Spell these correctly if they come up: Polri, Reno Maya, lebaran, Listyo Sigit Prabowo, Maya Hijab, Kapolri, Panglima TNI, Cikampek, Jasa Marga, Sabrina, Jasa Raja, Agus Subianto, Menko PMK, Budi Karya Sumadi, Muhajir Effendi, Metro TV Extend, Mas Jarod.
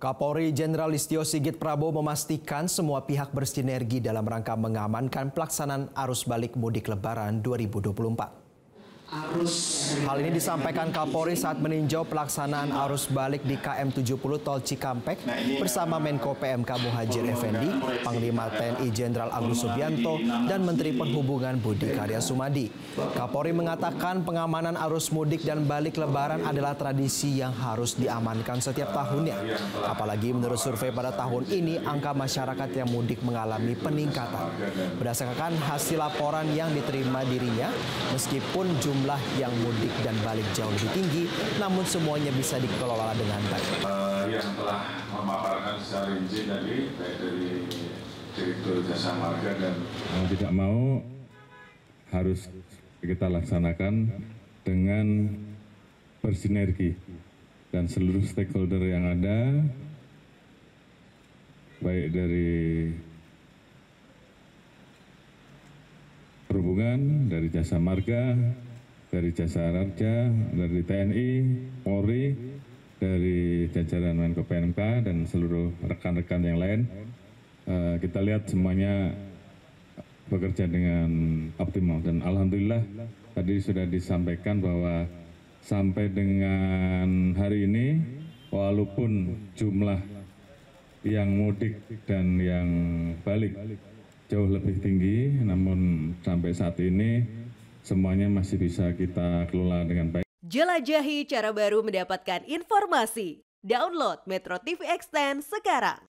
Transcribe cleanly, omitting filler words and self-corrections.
Kapolri Jenderal Listyo Sigit Prabowo memastikan semua pihak bersinergi dalam rangka mengamankan pelaksanaan arus balik mudik Lebaran 2024. Hal ini disampaikan Kapolri saat meninjau pelaksanaan arus balik di KM 70 Tol Cikampek bersama Menko PMK Muhajir Effendi, Panglima TNI Jenderal Agus Subianto, dan Menteri Perhubungan Budi Karya Sumadi. Kapolri mengatakan pengamanan arus mudik dan balik Lebaran adalah tradisi yang harus diamankan setiap tahunnya. Apalagi menurut survei pada tahun ini, angka masyarakat yang mudik mengalami peningkatan. Berdasarkan hasil laporan yang diterima dirinya, meskipun jumlah yang mudik dan balik jauh lebih tinggi, namun semuanya bisa dikelola dengan baik. Yang telah memaparkan secara rinci tadi, baik dari Direktur Jasa Marga dan tidak mau harus kita laksanakan dengan bersinergi dan seluruh stakeholder yang ada, baik dari Perhubungan, dari Jasa Marga, dari Jasa Raja, dari TNI, Polri, dari jajaran Menko PMK dan seluruh rekan-rekan yang lain. Kita lihat semuanya bekerja dengan optimal dan alhamdulillah tadi sudah disampaikan bahwa sampai dengan hari ini walaupun jumlah yang mudik dan yang balik jauh lebih tinggi, namun sampai saat ini semuanya masih bisa kita kelola dengan baik. Jelajahi cara baru mendapatkan informasi. Download Metro TV Extend sekarang.